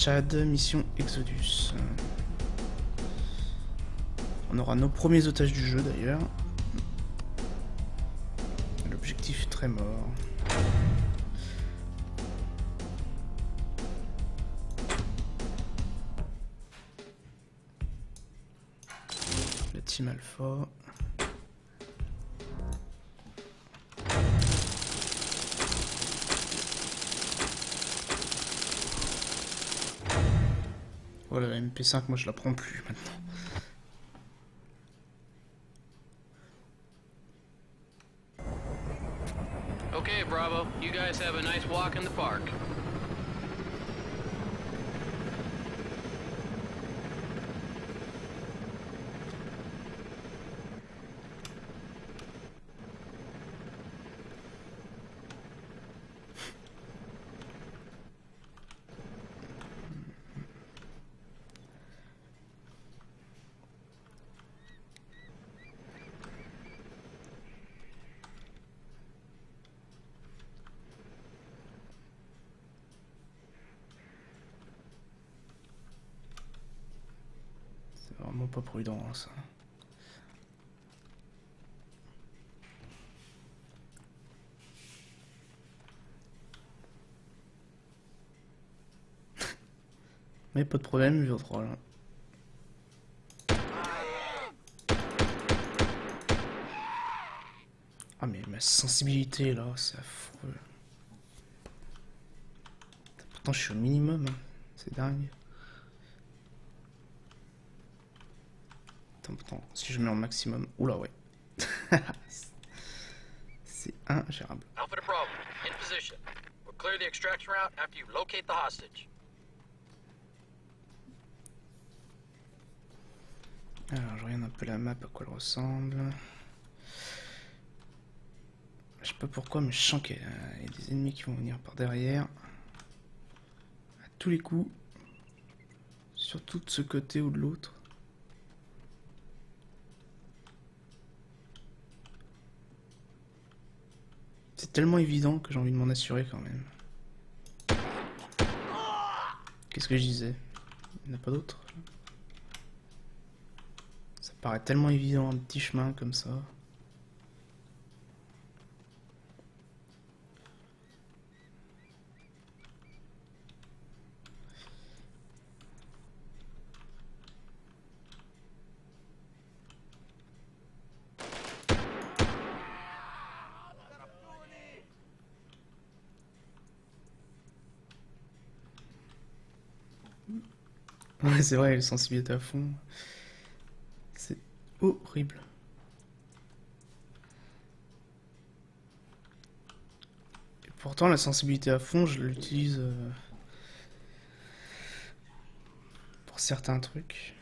Tchad, mission Exodus. On aura nos premiers otages du jeu d'ailleurs. L'objectif est très mort. La Team Alpha. Voilà, la MP5, moi je la prends plus maintenant. Okay, Bravo, you guys have a nice walk in the park. Pas prudent ça. Mais pas de problème, je troll. Ah mais ma sensibilité là, c'est affreux. Pourtant je suis au minimum, hein. C'est dingue. Attends, si je mets en maximum, oula ouais, c'est ingérable. Alors je regarde un peu la map à quoi elle ressemble. Je sais pas pourquoi mais je sens qu'il y a des ennemis qui vont venir par derrière. À tous les coups. Surtout de ce côté ou de l'autre. C'est tellement évident que j'ai envie de m'en assurer quand même. Qu'est-ce que je disais? Il n'y en a pas d'autre? Ça paraît tellement évident, un petit chemin comme ça. Ouais, c'est vrai, la sensibilité à fond. C'est horrible. Et pourtant, la sensibilité à fond, je l'utilise pour certains trucs.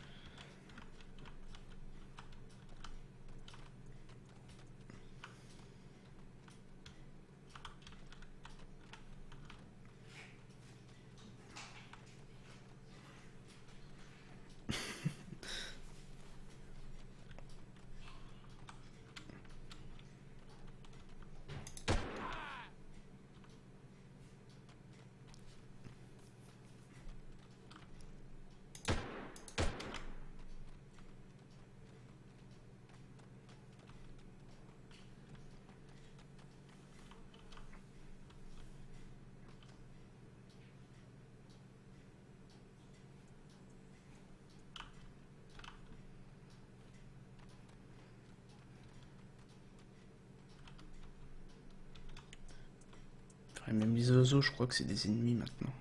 Et même les oiseaux, je crois que c'est des ennemis maintenant.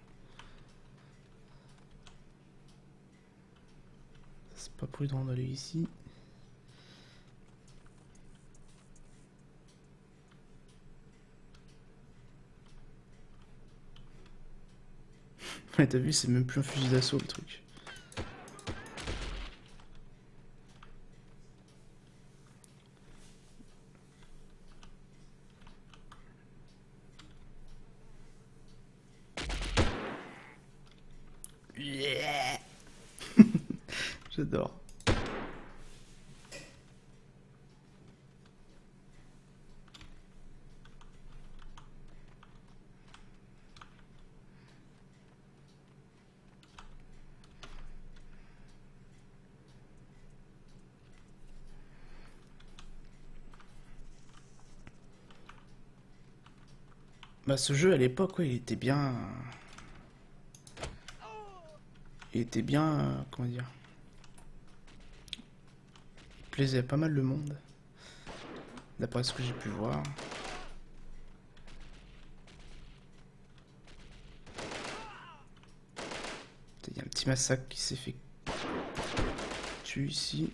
C'est pas prudent d'aller ici. Ouais, t'as vu, c'est même plus un fusil d'assaut le truc. J'adore. Bah ce jeu à l'époque, ouais, il était bien... Il était bien... comment dire... Il plaisait à pas mal le monde. D'après ce que j'ai pu voir. Il y a un petit massacre qui s'est fait tuer ici.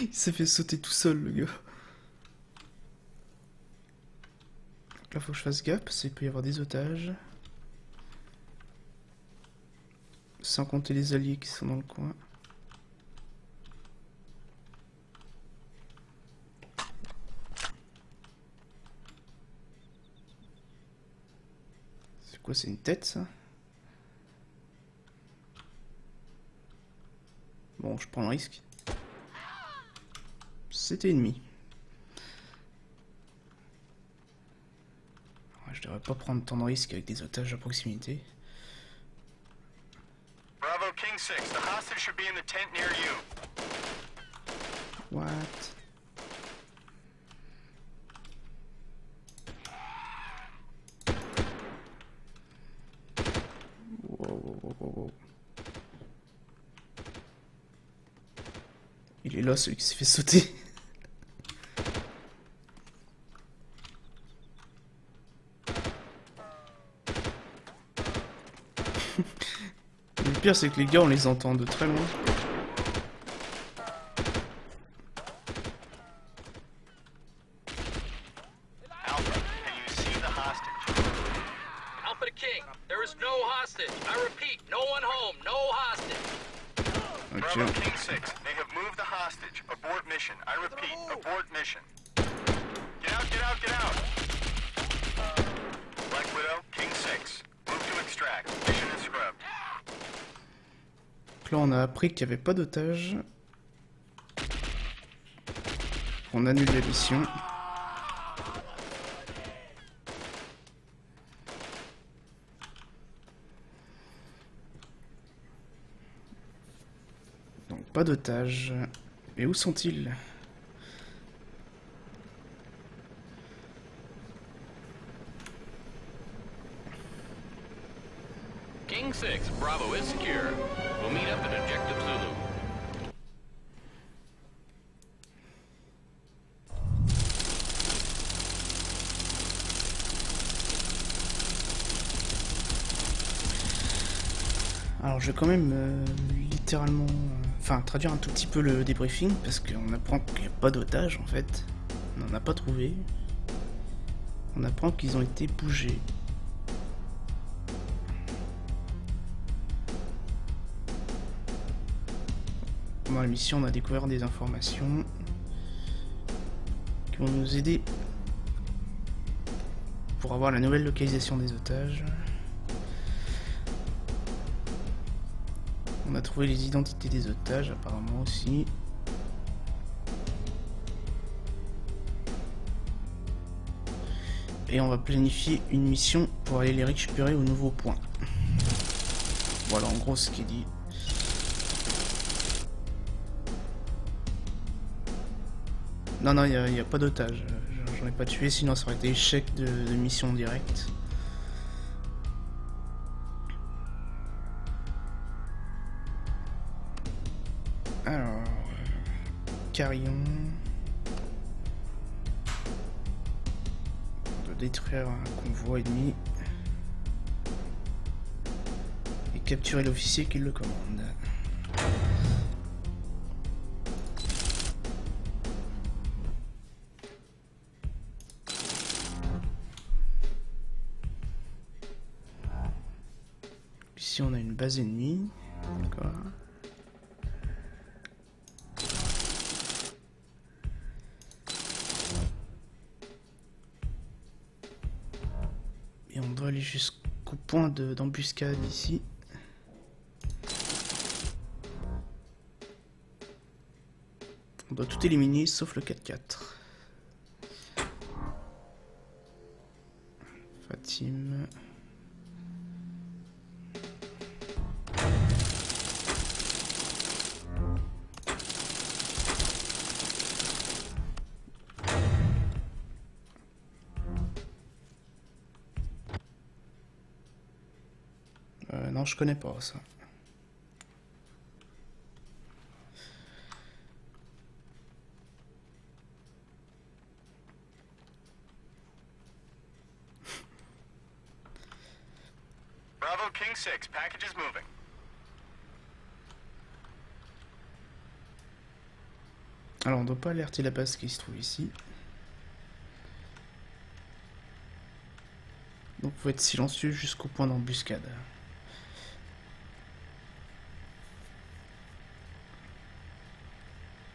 Il s'est fait sauter tout seul, le gars. Donc là, faut que je fasse gaffe parce qu'il peut y avoir des otages. Sans compter les alliés qui sont dans le coin. C'est quoi, c'est une tête, ça? Bon, je prends le risque. C'était ennemi. Ouais, je devrais pas prendre tant de risques avec des otages à proximité. Bravo King Six, the hostage should be in the tent near you. What? Wow. Il est là, celui qui s'est fait sauter. Le pire, c'est que les gars, on les entend de très loin. Qu'il n'y avait pas d'otages. On annule la mission. Donc pas d'otages. Mais où sont-ils? King 6, Bravo is secure. We'll meet up at Objective Zulu. Alors je vais quand même littéralement... Enfin traduire un tout petit peu le débriefing parce qu'on apprend qu'il n'y a pas d'otages en fait. On n'en a pas trouvé. On apprend qu'ils ont été bougés. Dans la mission, on a découvert des informations qui vont nous aider pour avoir la nouvelle localisation des otages. On a trouvé les identités des otages apparemment aussi. Et on va planifier une mission pour aller les récupérer au nouveau point. Voilà en gros ce qui est dit. Non, non, il n'y a pas d'otage. J'en ai pas tué, sinon ça aurait été échec de mission directe. Alors... carillon... On doit détruire un convoi ennemi. Et capturer l'officier qui le commande. On a une base ennemie, d'accord. Et on doit aller jusqu'au point d'embuscade ici. On doit tout éliminer sauf le 4x4. Fatim. Non, je connais pas ça. Bravo King Six, package is moving. Alors on doit pas alerter la base qui se trouve ici. Donc faut être silencieux jusqu'au point d'embuscade.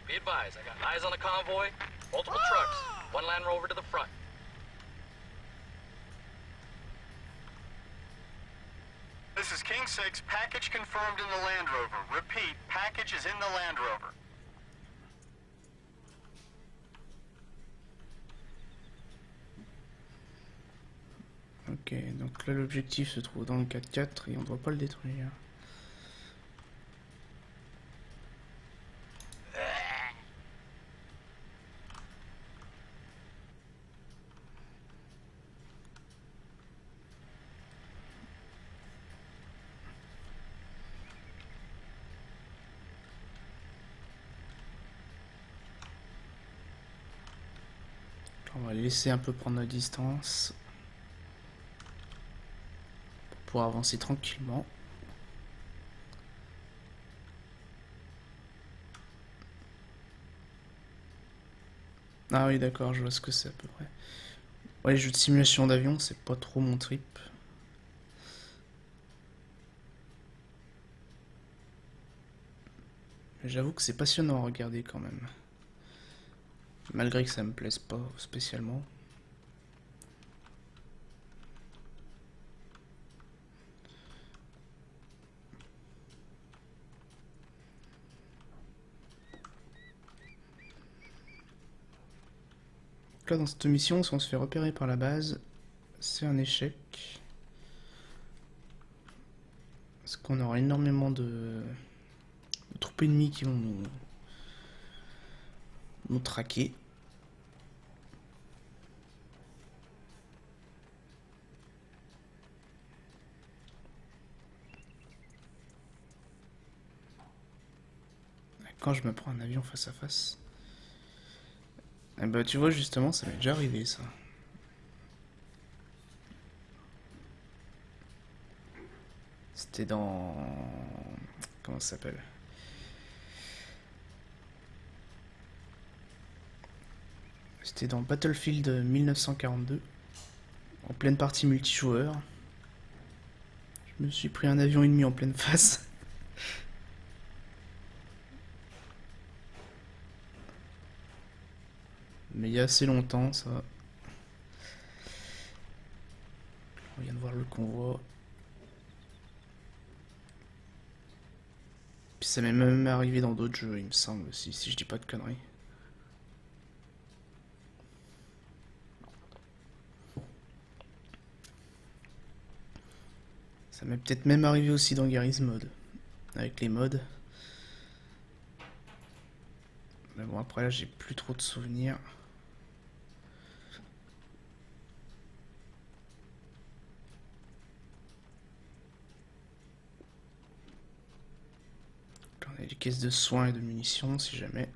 Be advised, I got eyes on the convoy, multiple trucks, one Land Rover to the front. This is King Six, package confirmed in the Land Rover. Repeat, package is in the Land Rover. Ok, donc là l'objectif se trouve dans le 4x4 et on ne doit pas le détruire. On va laisser un peu prendre notre distance. Pour avancer tranquillement. Ah oui d'accord, je vois ce que c'est à peu près. Ouais, les jeux de simulation d'avion, c'est pas trop mon trip. J'avoue que c'est passionnant à regarder quand même. Malgré que ça me plaise pas spécialement. Donc là dans cette mission, si on se fait repérer par la base, c'est un échec. Parce qu'on aura énormément de troupes ennemies qui vont nous traquer. Quand je me prends un avion face à face... Eh ben, tu vois, justement, ça m'est déjà arrivé, ça. C'était dans... Comment ça s'appelle? C'était dans Battlefield 1942, en pleine partie multijoueur. Je me suis pris un avion ennemi en pleine face. Mais il y a assez longtemps, ça. On vient de voir le convoi. Puis ça m'est même arrivé dans d'autres jeux, il me semble, aussi, si je dis pas de conneries. Ça m'est peut-être même arrivé aussi dans Garry's Mod, avec les mods. Mais bon, après là, j'ai plus trop de souvenirs. On a des caisses de soins et de munitions si jamais.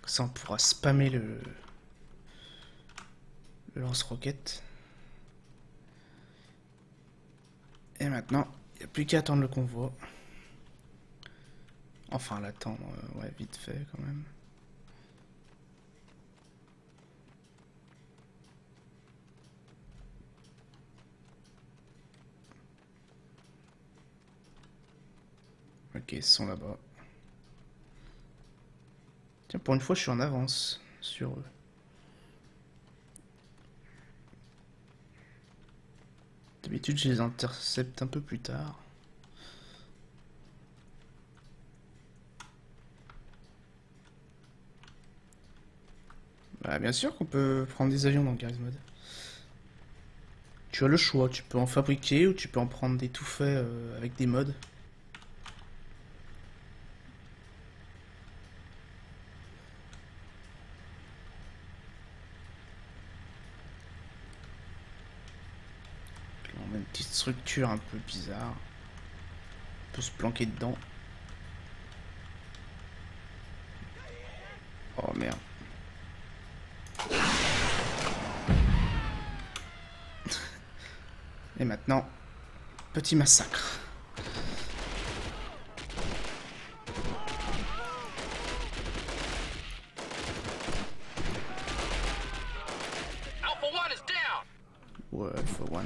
Comme ça on pourra spammer le lance-roquette. Et maintenant, il n'y a plus qu'à attendre le convoi. Enfin l'attendre, ouais, vite fait quand même. Ok, ils sont là-bas. Tiens, pour une fois, je suis en avance sur eux. D'habitude, je les intercepte un peu plus tard. Bah, bien sûr qu'on peut prendre des avions dans Garry's Mod. Tu as le choix, tu peux en fabriquer ou tu peux en prendre des tout faits avec des mods. Structure un peu bizarre. peut se planquer dedans. Oh merde. Et maintenant, petit massacre. Ouais, Alpha 1.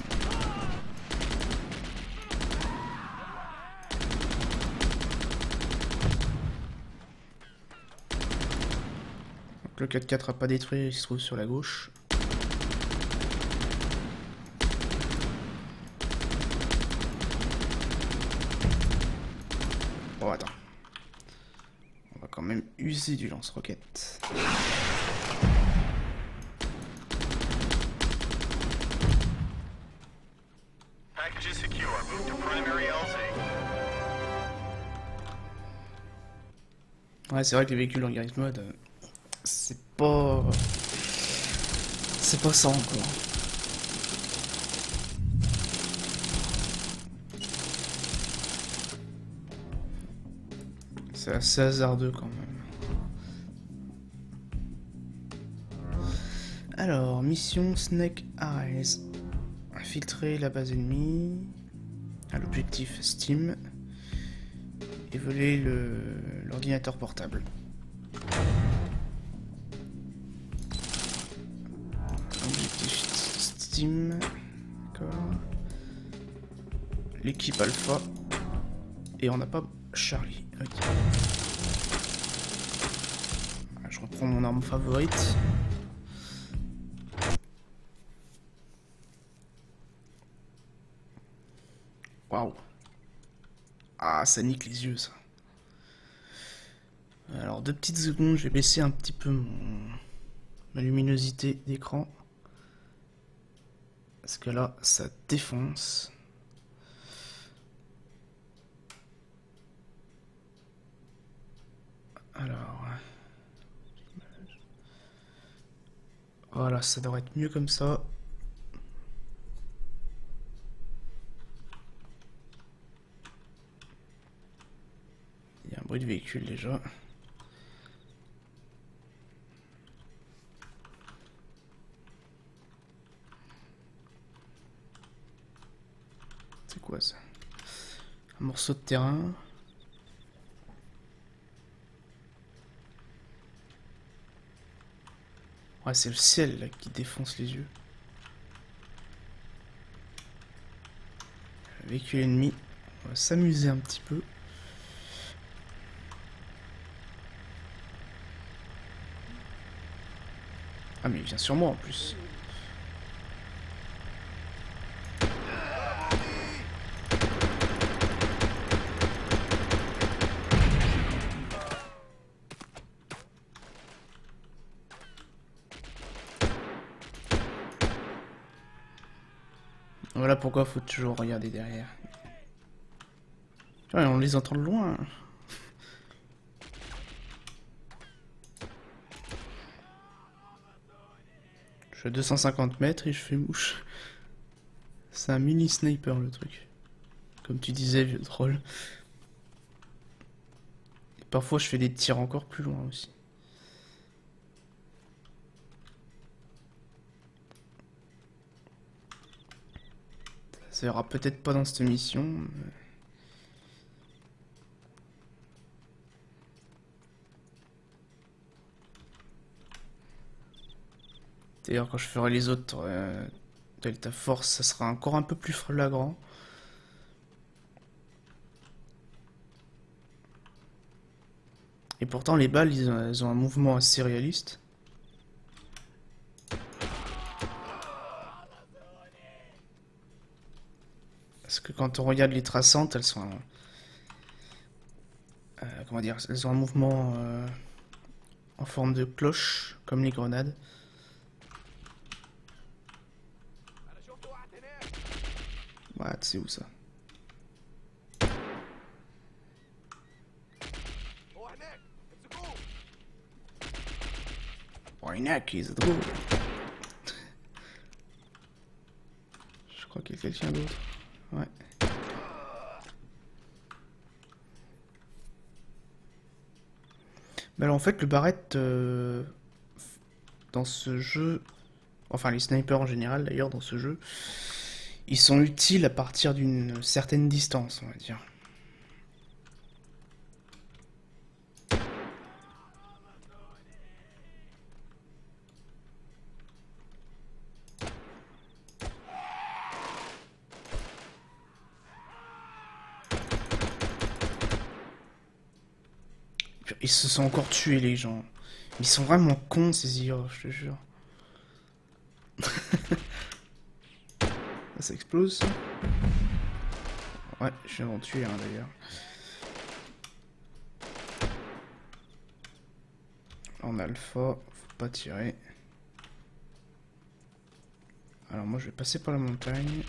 Donc le 4x4 a pas détruit, il se trouve sur la gauche. Bon, attends. On va quand même user du lance-roquette. Ouais, c'est vrai que les véhicules en Garry's Mod, c'est pas ça encore. C'est assez hasardeux quand même. Alors, mission Snake Eyes. Infiltrer la base ennemie à l'objectif Steam. Et voler l'ordinateur portable. Objectif Steam. D'accord. L'équipe Alpha. Et on n'a pas Charlie. Ok. Je reprends mon arme favorite. Waouh. Ah, ça nique les yeux, ça. Alors, 2 petites secondes, je vais baisser un petit peu ma luminosité d'écran. Parce que là, ça défonce. Alors... voilà, ça devrait être mieux comme ça. De véhicule déjà. C'est quoi ça? Un morceau de terrain. Ouais, c'est le ciel là qui défonce les yeux. Le véhicule ennemi. On va s'amuser un petit peu. Ah mais il vient sur moi en plus. Voilà pourquoi faut toujours regarder derrière. Ouais, on les entend de loin. Je fais 250 mètres et je fais mouche. C'est un mini sniper le truc. Comme tu disais, vieux troll. Et parfois je fais des tirs encore plus loin aussi. Ça ira peut-être pas dans cette mission. Mais... d'ailleurs, quand je ferai les autres Delta Force, ça sera encore un peu plus flagrant. Et pourtant, les balles, elles ont un mouvement assez réaliste. Parce que quand on regarde les traçantes, elles sont... comment dire? Elles ont un mouvement en forme de cloche, comme les grenades. Ah, c'est où ça? Je crois qu'il y a quelqu'un d'autre. Ouais. Mais alors en fait le Barrett dans ce jeu, enfin les snipers en général d'ailleurs dans ce jeu, ils sont utiles à partir d'une certaine distance on va dire. Ils se sont encore tués les gens. Ils sont vraiment cons ces IA, je te jure. Là, ça explose. Ouais, je viens d'en tuer hein, d'ailleurs. En alpha, faut pas tirer. Alors moi je vais passer par la montagne.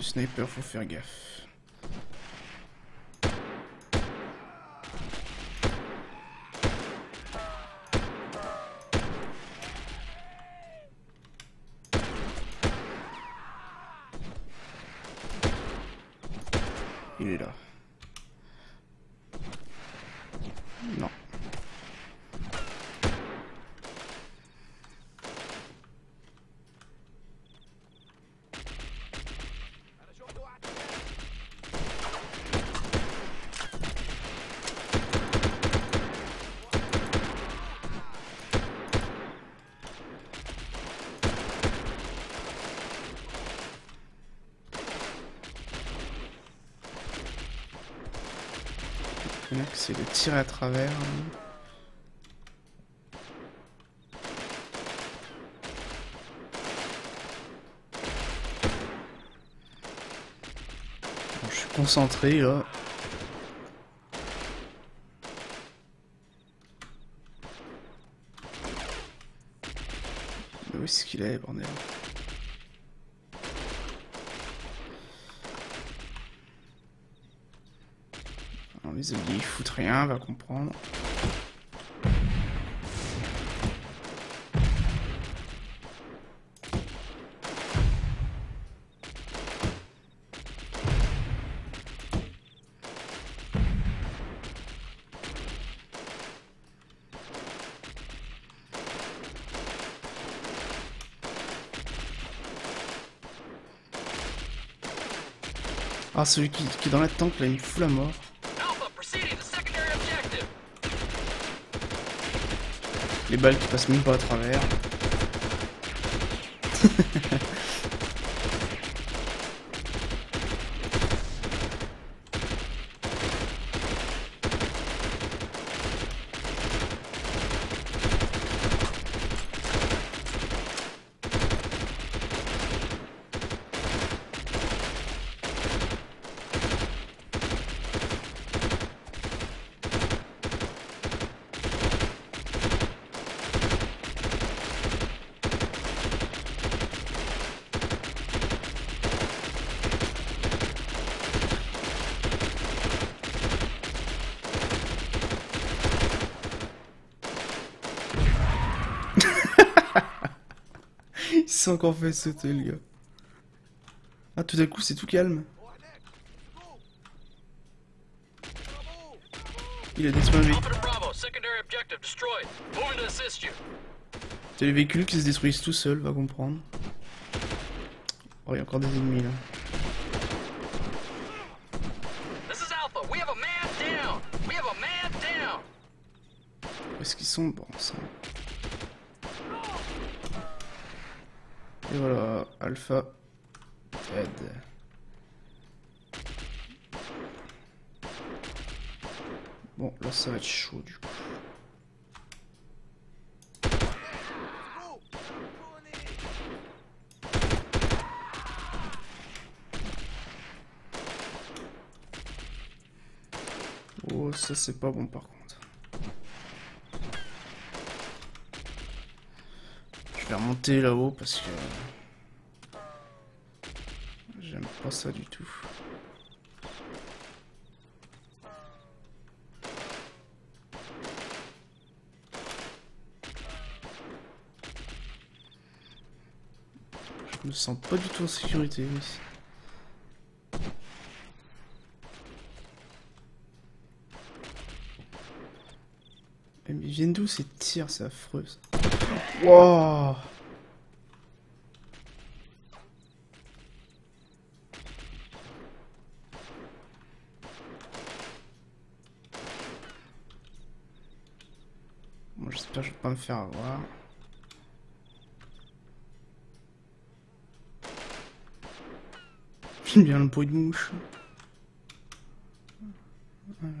Sniper, faut faire gaffe. Il est là. Non. C'est de tirer à travers. Bon, je suis concentré là. Mais où est-ce qu'il est, bordel? Les amis, ils foutent rien, va comprendre. Ah, celui qui est dans la tente là, il me fout la mort. Les balles qui passent même pas à travers. Ils ont encore fait sauter le gars. Ah, tout à coup, c'est tout calme. Il a détruit. C'est les véhicules qui se détruisent tout seuls, va comprendre. Oh, il y a encore des ennemis là. Où est-ce qu'ils sont? Bon, ça. Et voilà, Alpha, Tchad. Bon, là ça va être chaud du coup. Oh, ça c'est pas bon par contre. Je vais remonter là-haut parce que... pas ça du tout. Je me sens pas du tout en sécurité ici. Mais ils viennent d'où ces tirs, c'est affreux. Wow. Bon, j'espère que je vais pas me faire avoir. J'aime bien le bruit de mouche. Alors.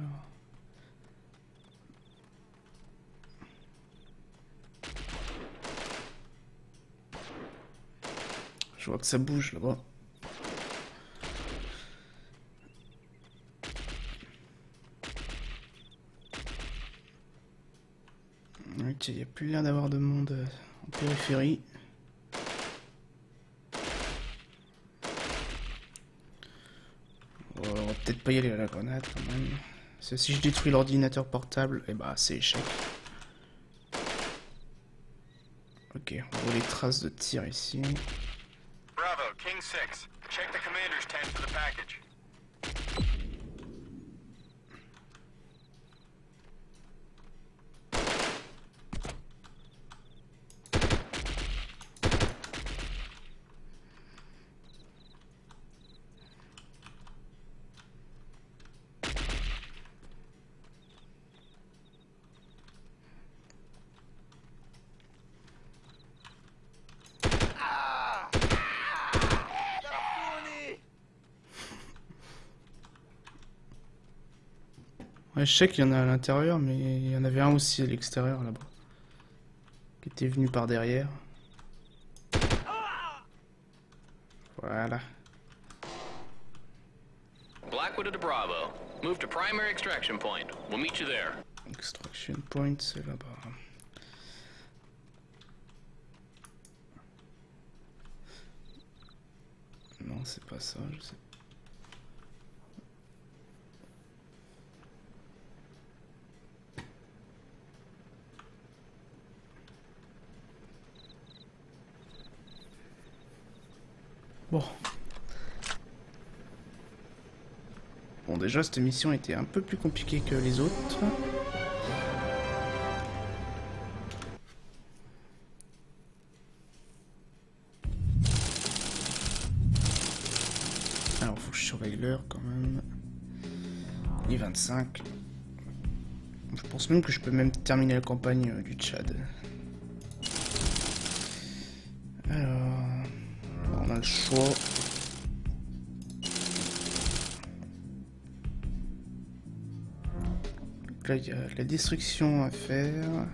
Je vois que ça bouge là-bas. Ok, il n'y a plus l'air d'avoir de monde en périphérie. Bon, on va peut-être pas y aller à la grenade quand même. Parce que si je détruis l'ordinateur portable, eh bah c'est échec. Ok, on voit les traces de tir ici. King Six, check the commander's tent for the package. Ouais, je sais qu'il y en a à l'intérieur, mais il y en avait un aussi à l'extérieur là-bas. Qui était venu par derrière. Voilà. Black Widow to Bravo. Move to primary extraction point. We'll meet you there. Extraction point, c'est là-bas. Non, c'est pas ça, je sais pas. Bon. Bon, déjà cette mission était un peu plus compliquée que les autres. Alors faut que je surveille l'heure quand même. Il est 25. Je pense même que je peux même terminer la campagne du Tchad. Choix. Donc là il y a la destruction à faire.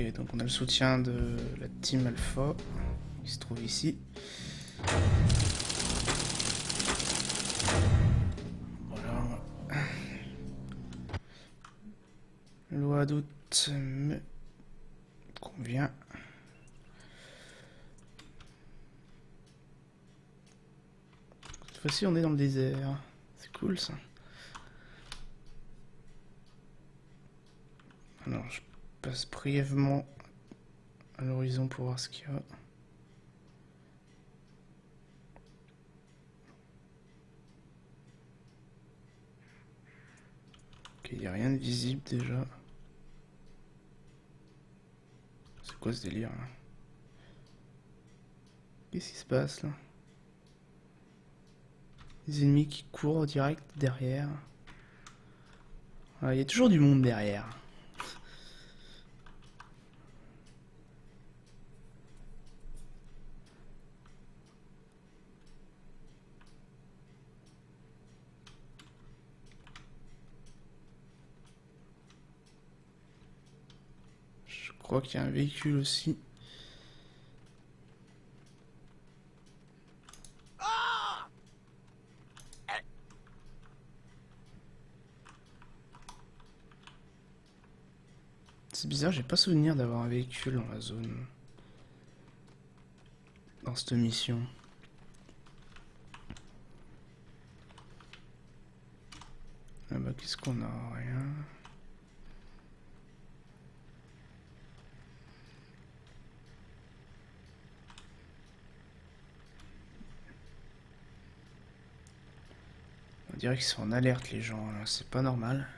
Okay, donc on a le soutien de la Team Alpha qui se trouve ici. Voilà. Loi d'août me convient. Cette fois-ci on est dans le désert. C'est cool ça. Alors je passe brièvement à l'horizon pour voir ce qu'il y a. Ok, il n'y a rien de visible déjà. C'est quoi ce délire là? Qu'est-ce qui se passe là? Les ennemis qui courent direct derrière. Ah, il y a toujours du monde derrière. crois qu'il y a un véhicule aussi. C'est bizarre, j'ai pas souvenir d'avoir un véhicule dans la zone. Dans cette mission. Ah bah qu'est-ce qu'on a? Rien. On dirait qu'ils sont en alerte les gens, c'est pas normal.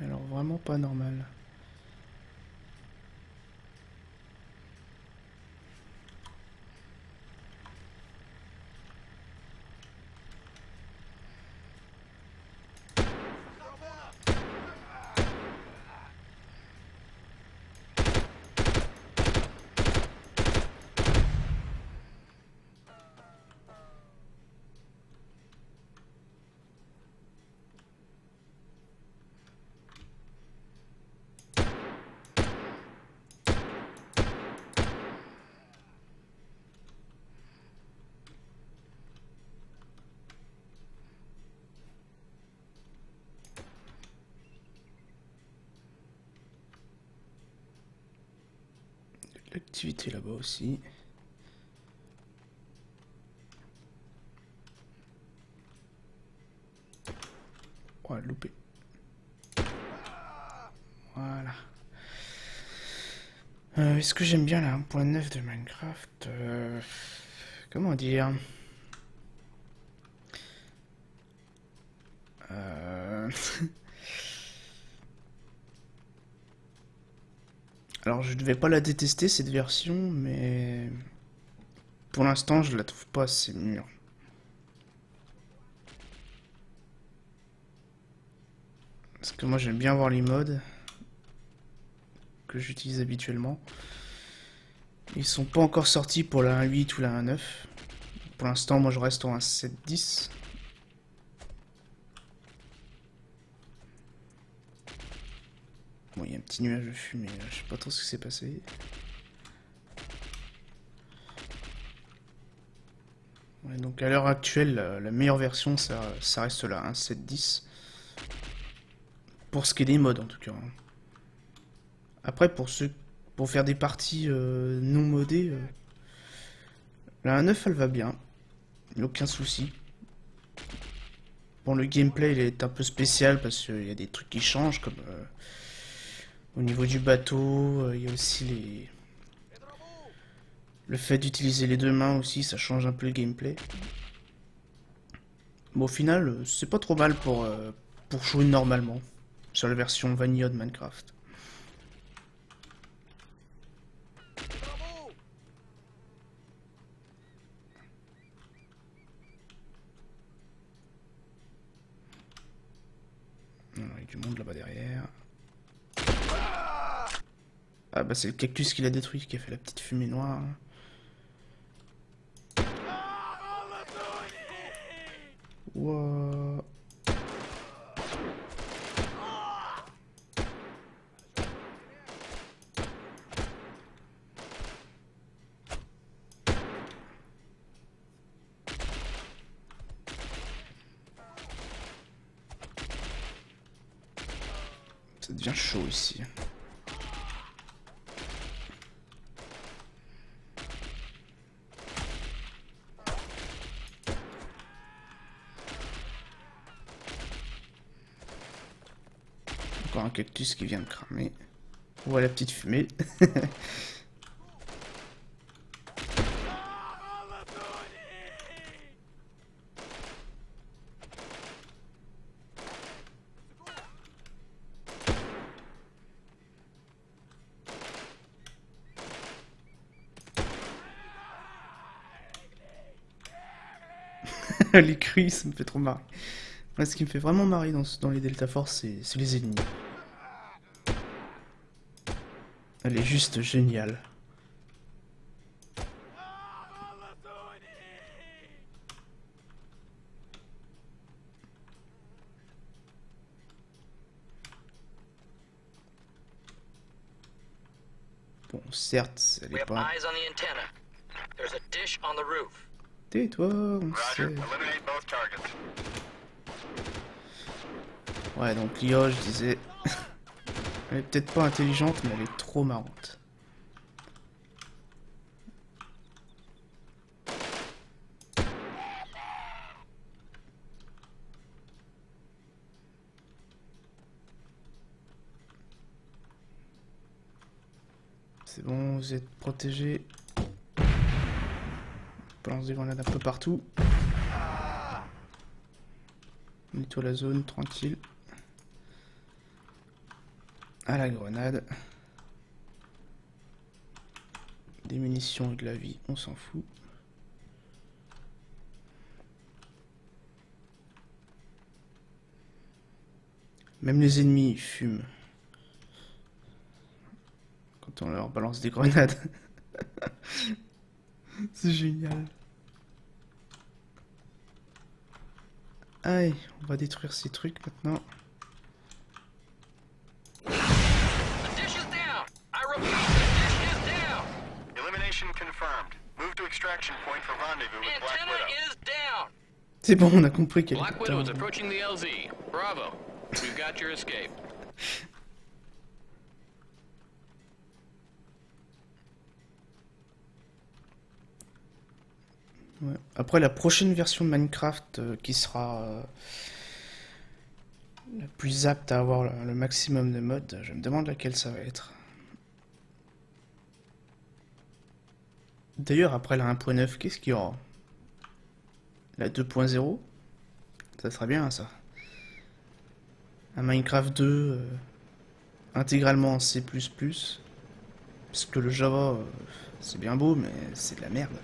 Alors vraiment pas normal. L'activité là-bas aussi. Oh, loupé. Voilà. Est-ce que j'aime bien la 1.9 de Minecraft? Comment dire? Alors je ne devais pas la détester cette version, mais pour l'instant je la trouve pas assez mûre. Parce que moi j'aime bien voir les mods que j'utilise habituellement. Ils sont pas encore sortis pour la 1.8 ou la 1.9. Pour l'instant moi je reste en 1.7.10. Bon, il y a un petit nuage de fumée, je sais pas trop ce qui s'est passé. Ouais, donc à l'heure actuelle, la meilleure version, ça reste là, 1.7.10. Pour ce qui est des mods en tout cas. Après, pour faire des parties non modées, la 1.9 elle va bien, aucun souci. Bon, le gameplay il est un peu spécial parce qu'il y a des trucs qui changent comme... Au niveau du bateau, il y a aussi le fait d'utiliser les deux mains aussi, ça change un peu le gameplay. Bon, au final, c'est pas trop mal pour jouer normalement, sur la version vanilla de Minecraft. Il y a du monde là-bas derrière. Ah bah c'est le cactus qui l'a détruit, qui a fait la petite fumée noire. Wow. Ça devient chaud ici. Un cactus qui vient de cramer. Voilà la petite fumée. Les cris, ça me fait trop marrer. Moi, ce qui me fait vraiment marrer dans les Delta Force, c'est les ennemis. Elle est juste géniale. Bon, certes, elle est pas... Tais-toi, on sait. Ouais, donc l'IA, je disais... Elle est peut-être pas intelligente, mais elle est trop marrante. C'est bon, vous êtes protégés. Balance des grenades un peu partout. On nettoie la zone, tranquille. À la grenade. Des munitions et de la vie, on s'en fout. Même les ennemis ils fument. On leur balance des grenades. C'est génial. Aïe, on va détruire ces trucs maintenant. C'est bon, on a compris qu'elle était... Ouais. Après la prochaine version de Minecraft qui sera la plus apte à avoir le maximum de mods, je me demande laquelle ça va être. D'ailleurs après la 1.9, qu'est-ce qu'il y aura? La 2.0? Ça serait bien ça. Un Minecraft 2 intégralement en C++. Parce que le Java c'est bien beau mais c'est de la merde.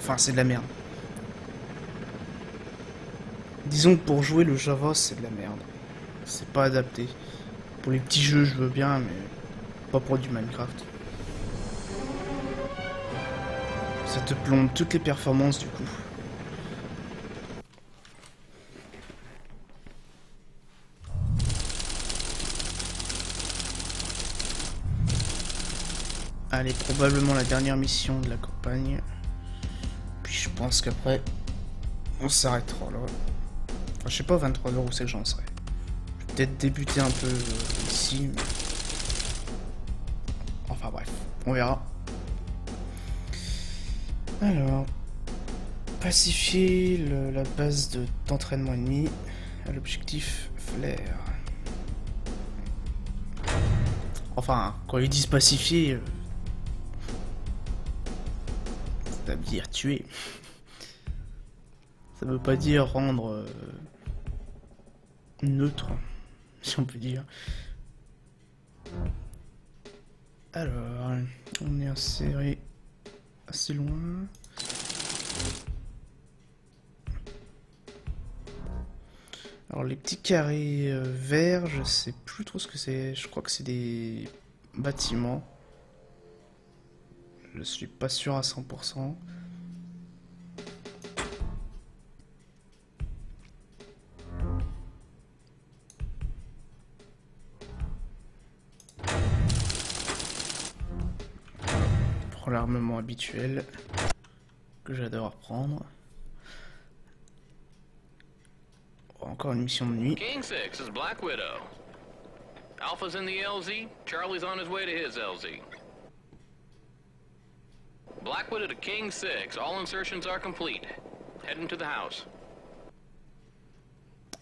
Enfin, c'est de la merde. Disons que pour jouer le Java, c'est de la merde. C'est pas adapté. Pour les petits jeux, je veux bien, mais pas pour du Minecraft. Ça te plombe toutes les performances, du coup. Allez, probablement la dernière mission de la campagne. Je pense qu'après on s'arrêtera là. Enfin, je sais pas, 23h où c'est que j'en serai. Je vais peut-être débuter un peu ici. Mais... Enfin bref, on verra. Alors, pacifier la base d'entraînement ennemi à l'objectif flair. Enfin, quand ils disent pacifier... Ça veut dire tuer. Ça veut pas dire rendre neutre, si on peut dire. Alors, on est inséré assez loin. Alors les petits carrés verts, je sais plus trop ce que c'est. Je crois que c'est des bâtiments. Je suis pas sûr à 100%. Prends l'armement habituel que j'adore prendre. Encore une mission de nuit. King Six is Black Widow. Alpha's in the LZ. Charlie's on his way to his LZ. Black Widow to King 6, all insertions are complete. Heading to the house.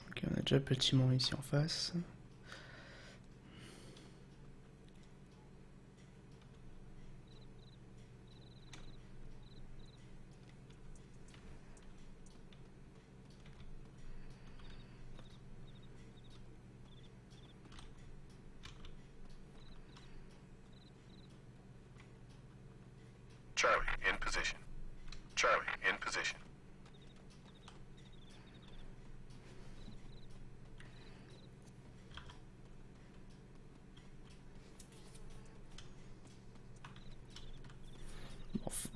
Ok, on a déjà petit mont ici en face.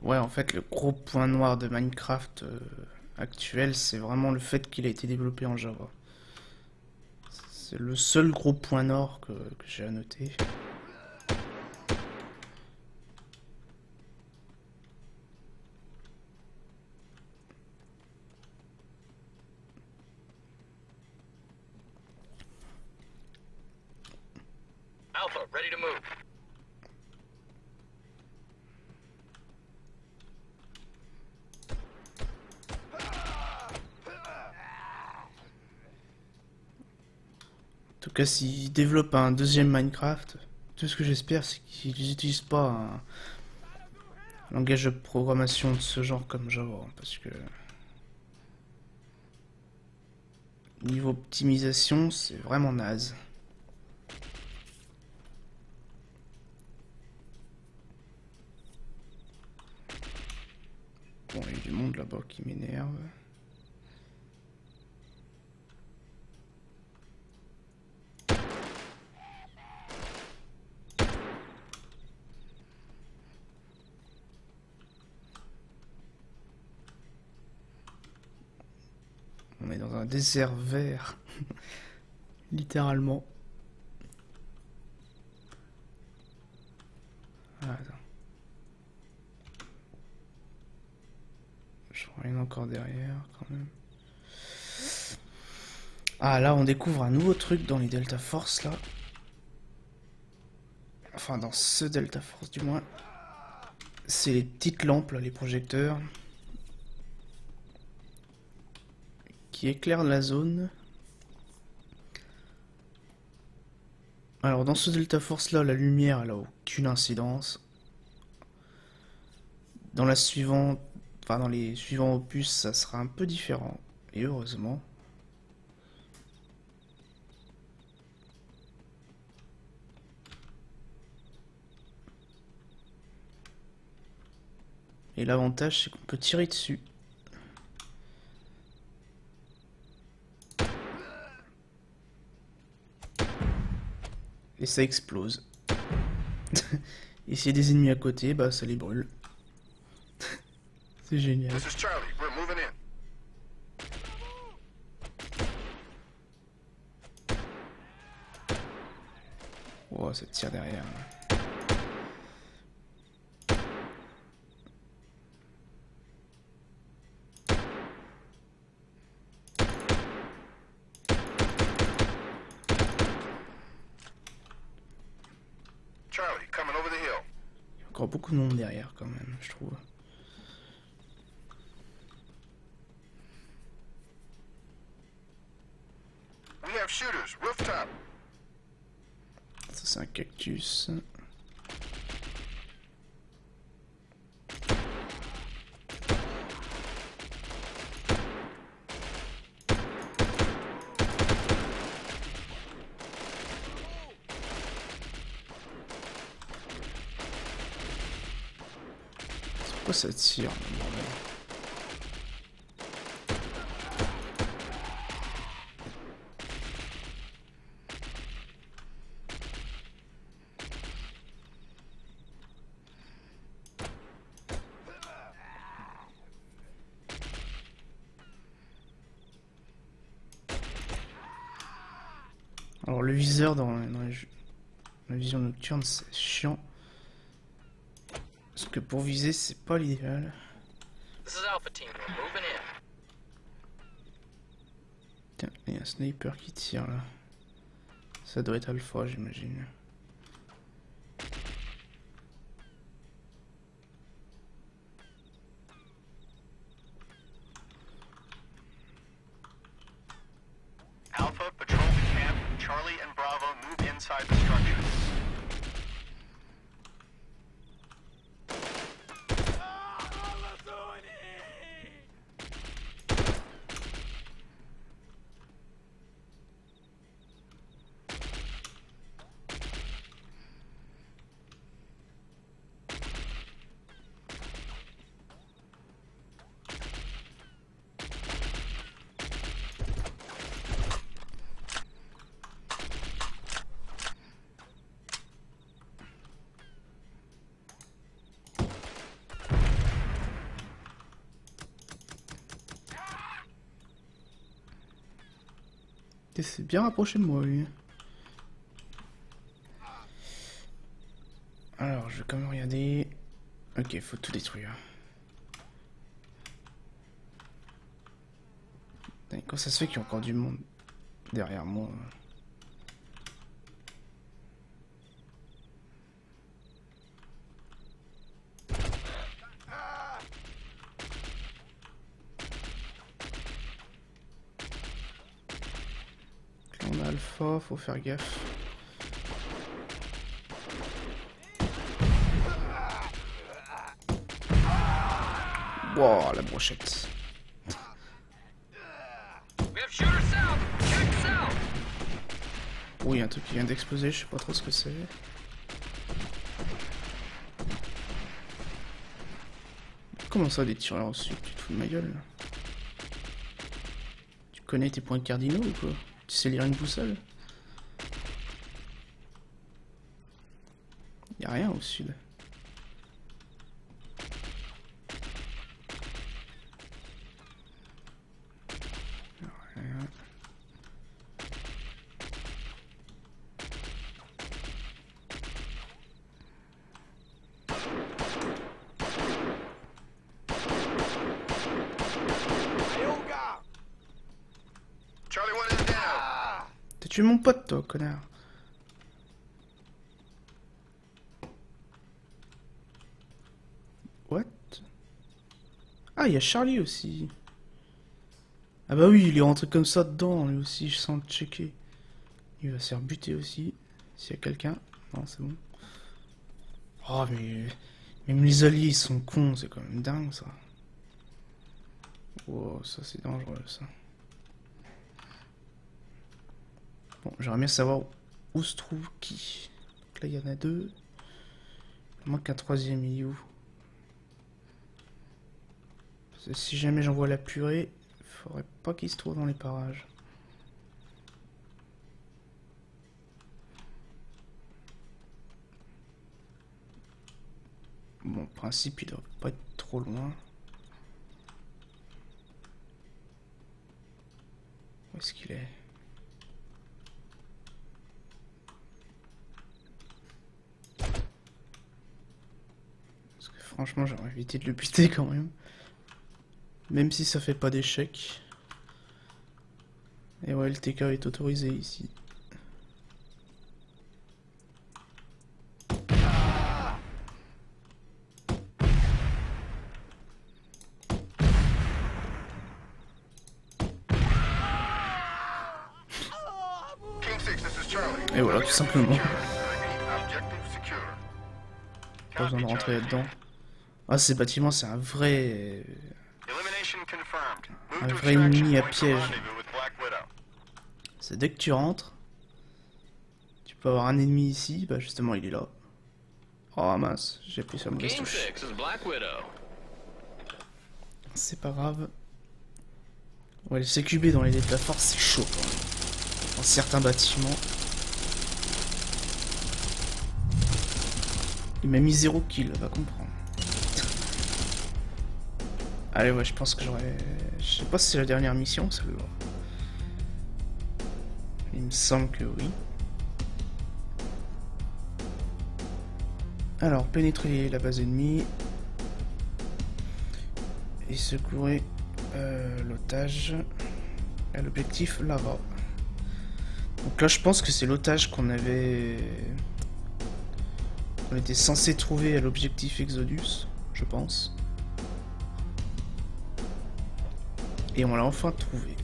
Ouais, en fait, le gros point noir de Minecraft actuel, c'est vraiment le fait qu'il a été développé en Java. C'est le seul gros point nord que j'ai à noter. S'ils développent un deuxième Minecraft, tout ce que j'espère c'est qu'ils n'utilisent pas un langage de programmation de ce genre comme Java, parce que niveau optimisation c'est vraiment naze. Bon, il y a du monde là-bas qui m'énerve. On est dans un désert vert, littéralement. Ah, attends. Je vois rien encore derrière, quand même. Ah, là, on découvre un nouveau truc dans les Delta Force, là. Enfin, dans ce Delta Force, du moins. C'est les petites lampes, là, les projecteurs. Qui éclaire la zone. Alors dans ce Delta Force là, la lumière elle a aucune incidence. Dans la suivante, enfin dans les suivants opus, ça sera un peu différent, et heureusement. Et l'avantage c'est qu'on peut tirer dessus. Et ça explose. Et s'il y a des ennemis à côté, bah ça les brûle. C'est génial. Oh, ça tire derrière. Beaucoup de monde derrière quand même, je trouve. Ça c'est un cactus. Ça tire. Alors le viseur dans la vision nocturne c'est chiant. Parce que pour viser, c'est pas l'idéal. Tiens, il y a un sniper qui tire là. Ça doit être Alpha, j'imagine. Il s'est bien rapproché de moi, lui. Alors, je vais quand même regarder... Ok, faut tout détruire. Comment ça se fait qu'il y a encore du monde derrière moi? On a Alpha, faut faire gaffe. Wow, la brochette. Oui, un truc qui vient d'exploser, je sais pas trop ce que c'est. Comment ça, des tireurs aussi? Tu te fous de ma gueule? Tu connais tes points cardinaux ou quoi? Tu sais lire une boussole? Y'a rien au sud. Tu es mon pote, toi, connard. What? Ah, il y a Charlie aussi. Ah bah oui, il est rentré comme ça dedans, lui aussi, je sens le checker. Il va se faire buter aussi, s'il y a quelqu'un. Non, c'est bon. Oh, mais... Même les alliés, ils sont cons, c'est quand même dingue, ça. Wow, ça, c'est dangereux, ça. Bon, j'aimerais bien savoir où se trouve qui. Donc là, il y en a deux. Il manque un troisième, il est où? Parce que si jamais j'envoie la purée, il faudrait pas qu'il se trouve dans les parages. Bon, en principe, il devrait pas être trop loin. Où est-ce qu'il est ? Franchement, j'aurais évité de le buter quand même. Même si ça fait pas d'échec. Et ouais, le TK est autorisé ici. Et voilà, tout simplement. Pas besoin de rentrer là-dedans. Ah, ces bâtiments, c'est un vrai ennemi à piège. C'est dès que tu rentres, tu peux avoir un ennemi ici, bah justement il est là. Oh mince, j'ai appuyé sur la mauvaise touche. C'est pas grave. Ouais, le CQB dans les Delta Force, c'est chaud. Hein. Dans certains bâtiments. Il m'a mis 0 kill, va comprendre. Allez, ouais, je pense que j'aurais... Je sais pas si c'est la dernière mission, ça veut voir. Il me semble que oui. Alors, pénétrer la base ennemie. Et secourir l'otage à l'objectif Lava. Donc là, je pense que c'est l'otage qu'on avait... On était censé trouver à l'objectif Exodus, je pense. Et on l'a enfin trouvé.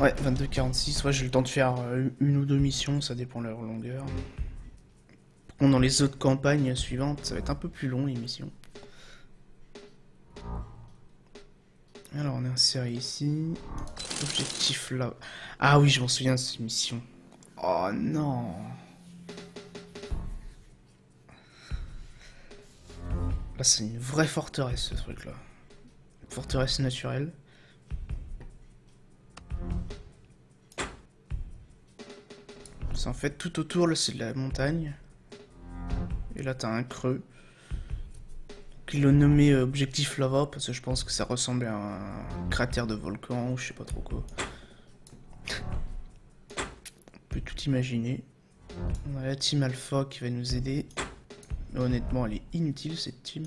Ouais, 22h46. Ouais, j'ai le temps de faire une ou deux missions, ça dépend de leur longueur. Dans les autres campagnes suivantes, ça va être un peu plus long les missions. Alors, on est inséré ici. Objectif là. Ah oui, je m'en souviens de cette mission. Oh non! Là, c'est une vraie forteresse, ce truc-là. Une forteresse naturelle. C'est en fait tout autour, là, c'est de la montagne. Et là, t'as un creux. qu'ils l'ont nommé Objectif Lava parce que je pense que ça ressemble à un cratère de volcan ou je sais pas trop quoi. On peut tout imaginer. On a la Team Alpha qui va nous aider. Mais honnêtement, elle est inutile cette team.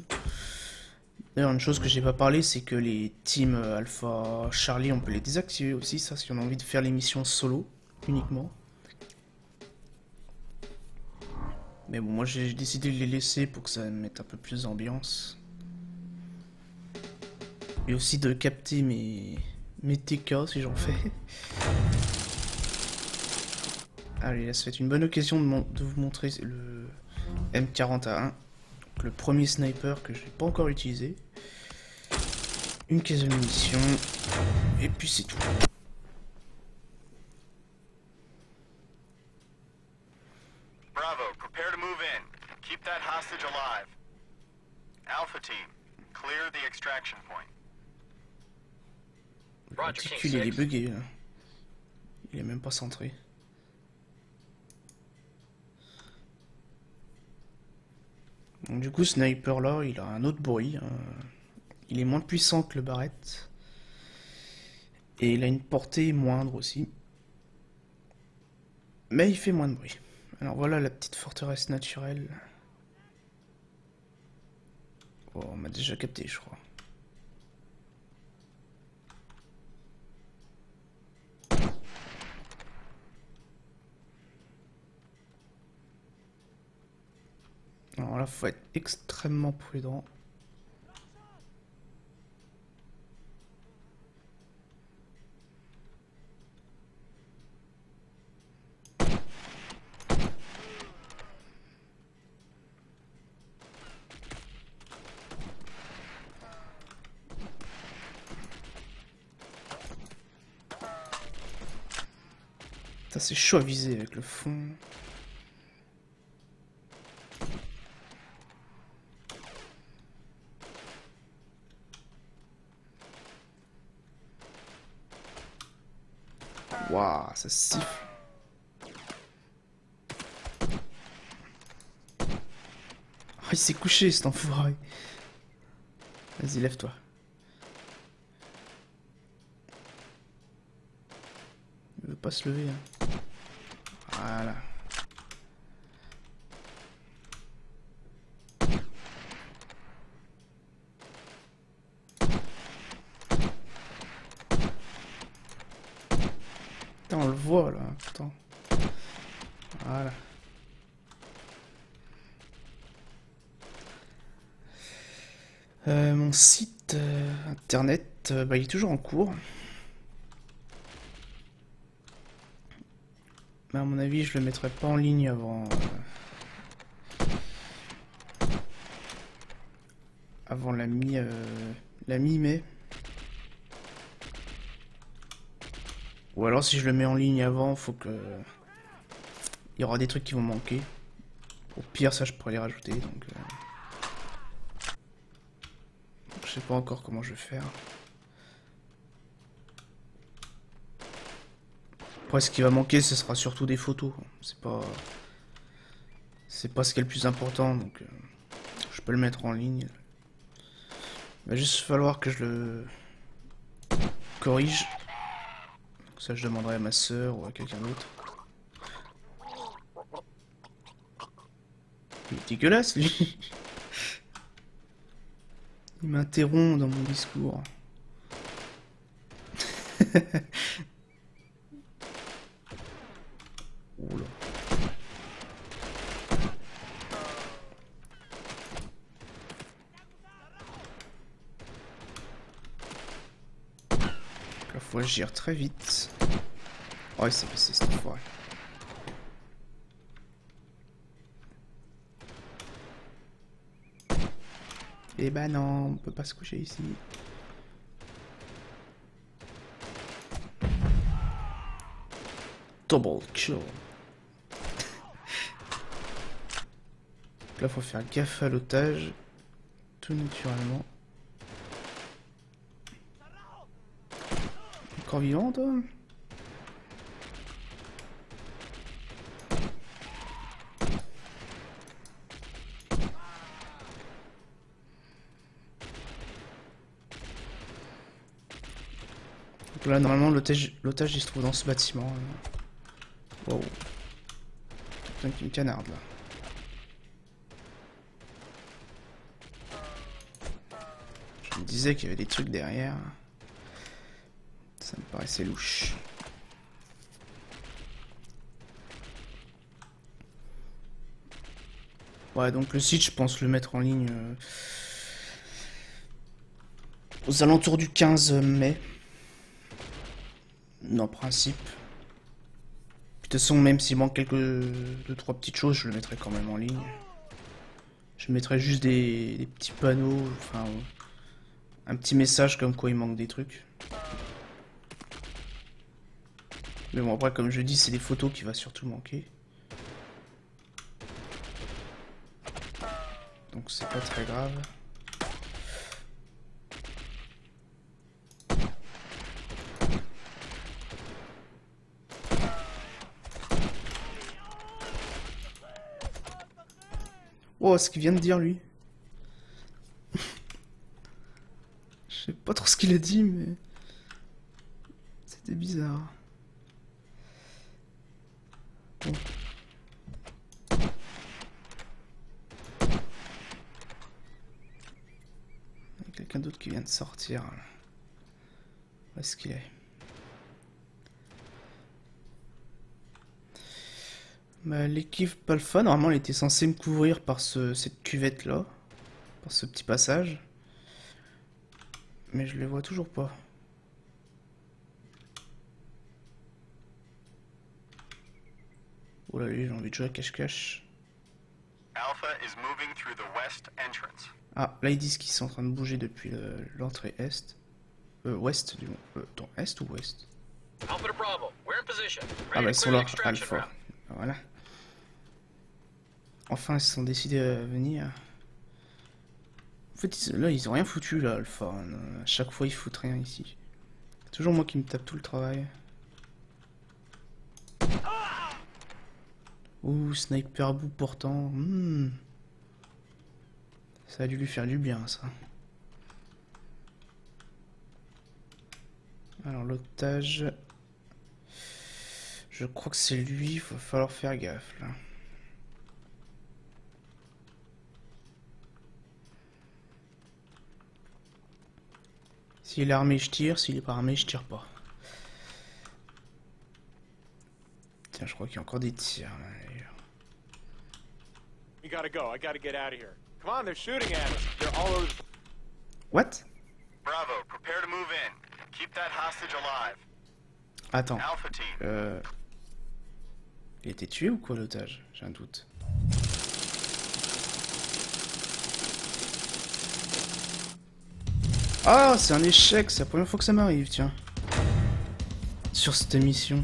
D'ailleurs, une chose que j'ai pas parlé, c'est que les teams Alpha Charlie, on peut les désactiver aussi, ça, si on a envie de faire les missions solo, uniquement. Mais bon, moi j'ai décidé de les laisser pour que ça mette un peu plus d'ambiance. Et aussi de capter mes TK si j'en fais. Allez, là ça va être une bonne occasion de vous montrer le M40A1. Le premier sniper que je n'ai pas encore utilisé. Une caisse de munitions. Et puis c'est tout. Bravo, prepare to move in. Keep that hostage alive. Alpha team, clear the extraction point. Le petit cul, il est bugué là. Il est même pas centré. Donc du coup, sniper là, il a un autre bruit. Il est moins puissant que le Barrett. Et il a une portée moindre aussi. Mais il fait moins de bruit. Alors voilà la petite forteresse naturelle. Oh, on m'a déjà capté, je crois. Alors là, faut être extrêmement prudent. Putain, c'est chaud à viser avec le fond. Waouh, ça siffle. Oh, il s'est couché cet enfoiré. Vas-y, lève-toi. Il veut pas se lever. Hein. Voilà. On le voit là, putain. Voilà. Mon site internet, il est toujours en cours. Mais à mon avis, je le mettrai pas en ligne avant la mi-mai. Ou alors si je le mets en ligne avant, faut que... Il y aura des trucs qui vont manquer. Au pire, ça je pourrais les rajouter, donc... Je sais pas encore comment je vais faire. Après, ce qui va manquer, ce sera surtout des photos. C'est pas ce qui est le plus important, donc... Je peux le mettre en ligne. Il va juste falloir que je le... corrige. Ça, je demanderai à ma soeur ou à quelqu'un d'autre. Il est dégueulasse, lui. Il m'interrompt dans mon discours. Oula. Faut agir très vite. Oh, il s'est passé cette fois. Eh ben non, on peut pas se coucher ici. Double kill. Là, faut faire gaffe à l'otage, tout naturellement. Vivant toi. Voilà, normalement l'otage il se trouve dans ce bâtiment. Wow. Putain, une canarde là. Je me disais qu'il y avait des trucs derrière. Ça me paraissait louche. Ouais, donc le site, je pense le mettre en ligne aux alentours du 15 mai. En principe. De toute façon, même s'il manque quelques 2-3 petites choses, je le mettrai quand même en ligne. Je mettrai juste des petits panneaux, enfin un petit message comme quoi il manque des trucs. Mais bon, après, comme je dis, c'est des photos qui va surtout manquer. Donc c'est pas très grave. Oh, ce qu'il vient de dire lui. Je sais pas trop ce qu'il a dit, mais c'était bizarre. Bon. Quelqu'un d'autre qui vient de sortir. Où est-ce qu'il est? Bah, l'équipe Alpha, normalement, elle était censée me couvrir par cette cuvette-là. Par ce petit passage. Mais je les vois toujours pas. Oh là, lui, j'ai envie de jouer à cache-cache. Ah, là, ils disent qu'ils sont en train de bouger depuis l'entrée est. Ouest, du moins. Dans est ou ouest? Ah, bah, ils sont là, Alpha. Voilà. Enfin, ils se sont décidés à venir. En fait, là, ils ont rien foutu, là, Alpha. À chaque fois, ils foutent rien ici. C'est toujours moi qui me tape tout le travail. Ouh, sniper à bout portant. Mmh. Ça a dû lui faire du bien, ça. Alors, l'otage... Je crois que c'est lui, il va falloir faire gaffe là. S'il est armé, je tire, s'il est pas armé, je tire pas. Tiens, je crois qu'il y a encore des tirs là d'ailleurs. What? Bravo, prepare to move in. Keep that hostage alive. Attends. Il était tué ou quoi l'otage? J'ai un doute. Ah, c'est un échec, c'est la première fois que ça m'arrive, tiens. Sur cette mission.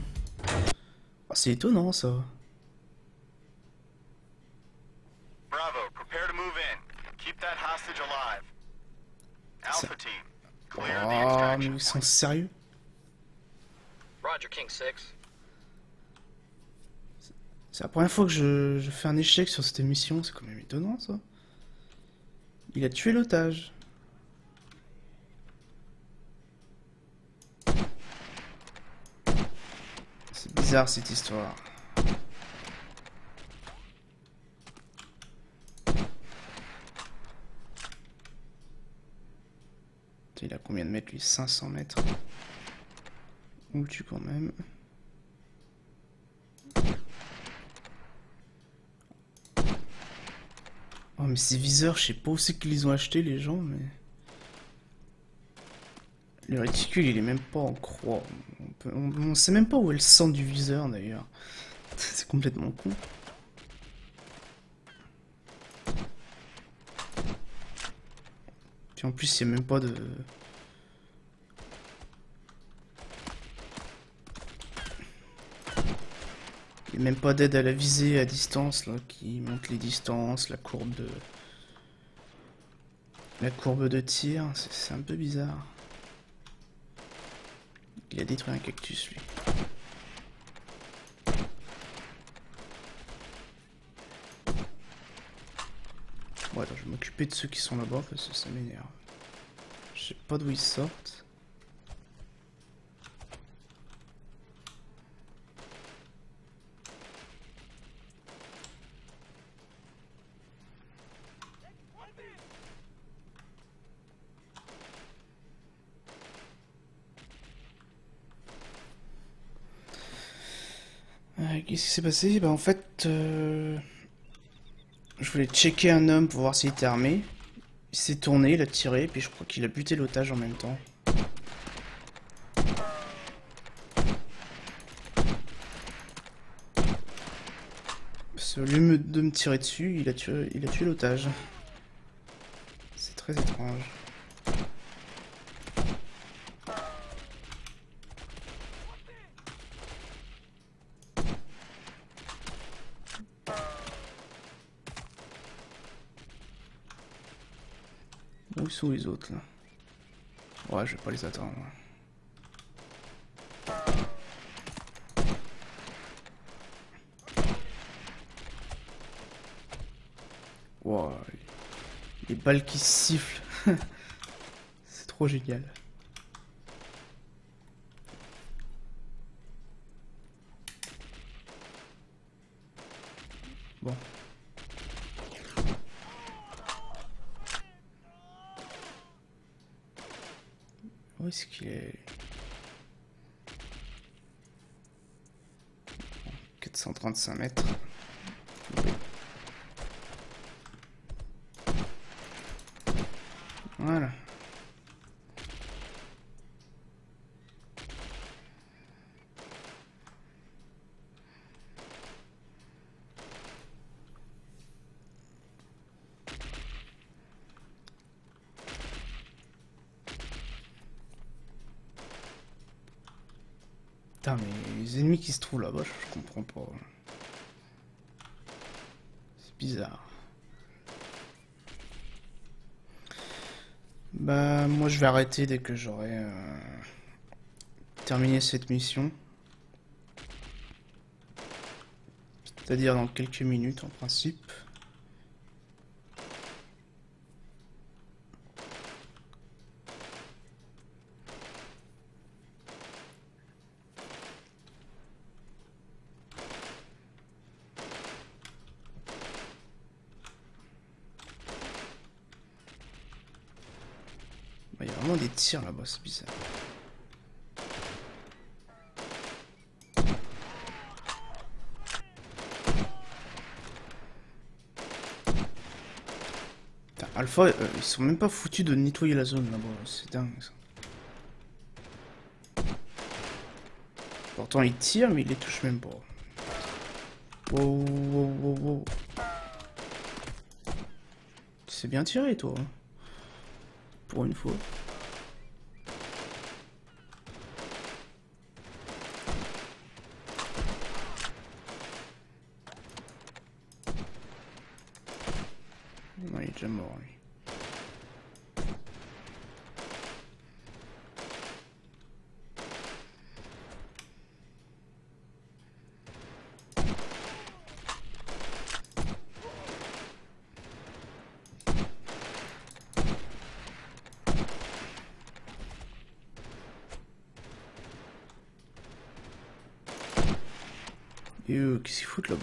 Ah, c'est étonnant ça. Bravo, prepare to move in. Keep that hostage alive. Alpha team, clear the extraction. Oh, mais ils sont sérieux? Roger, King Six. C'est la première fois que je fais un échec sur cette mission, c'est quand même étonnant ça. Il a tué l'otage. C'est bizarre cette histoire. Il a combien de mètres lui? 500 mètres. On le tue quand même. Oh mais ces viseurs, je sais pas où c'est qu'ils les ont achetés les gens, mais... Le réticule il est même pas en croix. On sait même pas où est le centre du viseur d'ailleurs. C'est complètement con. Puis en plus il y a même pas de... Il n'y a même pas d'aide à la visée à distance là, qui monte les distances, la courbe de tir, c'est un peu bizarre. Il a détruit un cactus lui. Bon alors je vais m'occuper de ceux qui sont là-bas parce que ça m'énerve. Je sais pas d'où ils sortent. qu'est-ce qui s'est passé? Bah en fait, je voulais checker un homme pour voir s'il était armé. Il s'est tourné, il a tiré, puis je crois qu'il a buté l'otage en même temps. Au lieu de me tirer dessus, il a tué l'otage. C'est très étrange. Où sont les autres là? Ouais, je vais pas les attendre. Wow, les balles qui sifflent. C'est trop génial. Bon. Où est-ce qu'il est? 435 mètres. Voilà. Putain, mais les ennemis qui se trouvent là-bas, je comprends pas. C'est bizarre. Bah moi je vais arrêter dès que j'aurai terminé cette mission. C'est-à-dire dans quelques minutes en principe. Tiens là-bas, c'est bizarre. Putain, Alpha, ils sont même pas foutus de nettoyer la zone là-bas, c'est dingue ça. Pourtant ils tirent mais ils les touchent même pas. Wow, wow, wow, wow. Tu sais bien tirer toi, hein. Pour une fois. Déjà mort lui. Yo, qu'est-ce qu'ils foutent là-bas?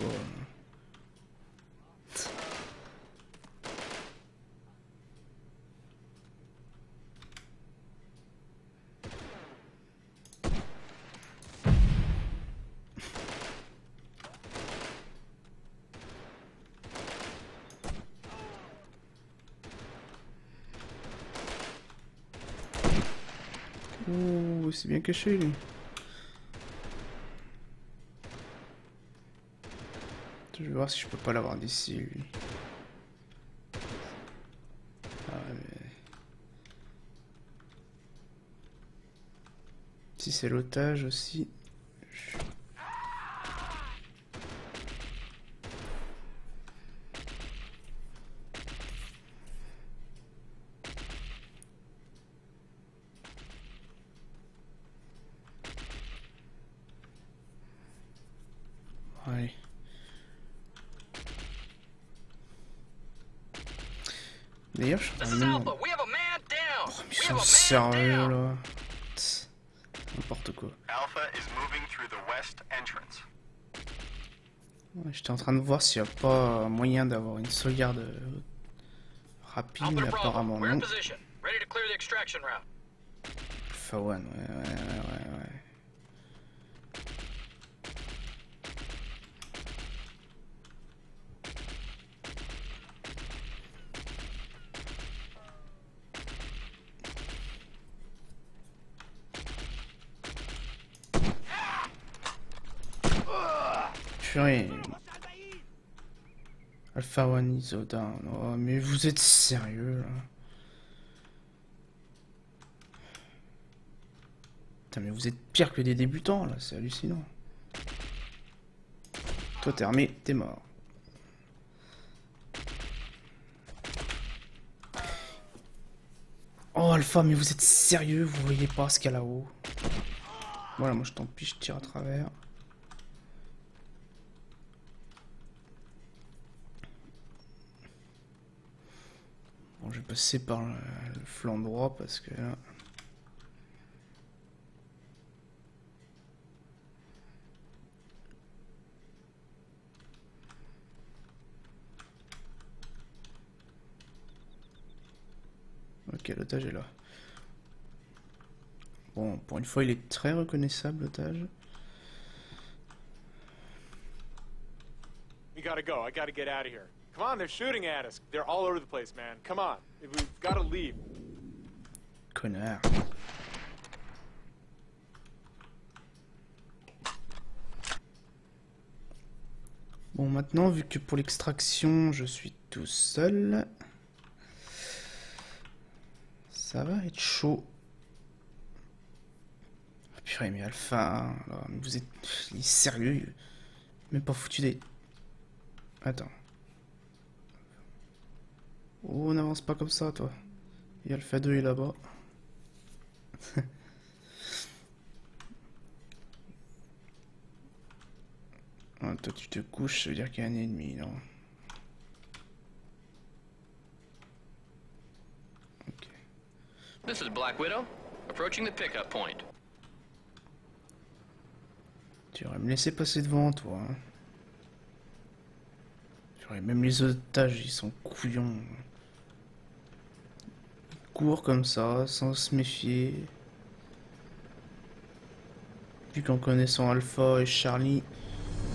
Ouh, c'est bien caché lui. Je vais voir si je peux pas l'avoir d'ici lui. Ah mais... Si c'est l'otage aussi... Je... Ouais. D'ailleurs, je suis en train de me... Oh, mais ils sont sérieux là. N'importe quoi. Ouais, j'étais en train de voir s'il n'y a pas moyen d'avoir une sauvegarde rapide, mais apparemment non. Alpha One, ouais. Fury. Alpha One is down. Oh, mais vous êtes sérieux là? Putain, mais vous êtes pire que des débutants là, c'est hallucinant. Toi t'es armé, t'es mort. Oh Alpha, mais vous êtes sérieux, vous voyez pas ce qu'il y a là-haut? Voilà, moi je t'en pis, je tire à travers. Bon, je vais passer par le flanc droit parce que là... Ok, l'otage est là. Bon, pour une fois, il est très reconnaissable, l'otage. We gotta go. I gotta get out of here. Come on, they're shooting at us. They're all over the place, man. Come on, we've gotta leave. Connard. Bon, maintenant, vu que pour l'extraction, je suis tout seul, ça va être chaud. Ah, purée, mais Alpha, alors, vous êtes... Il est sérieux. Même pas foutu des... Attends. Oh, on avance pas comme ça, toi. Et Alpha 2 est là-bas. Ah, toi, tu te couches, ça veut dire qu'il y a un ennemi, non? This is Black Widow, approaching the pickup point. Tu aurais me laissé passer devant toi. Hein. Tu aurais même les otages, ils sont couillons. Ils courent comme ça, sans se méfier. Puis qu'en connaissant Alpha et Charlie,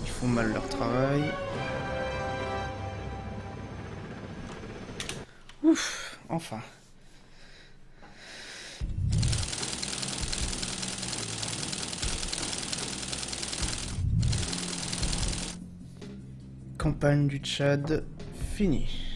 ils font mal leur travail. Ouf, enfin. Campagne du Tchad finie.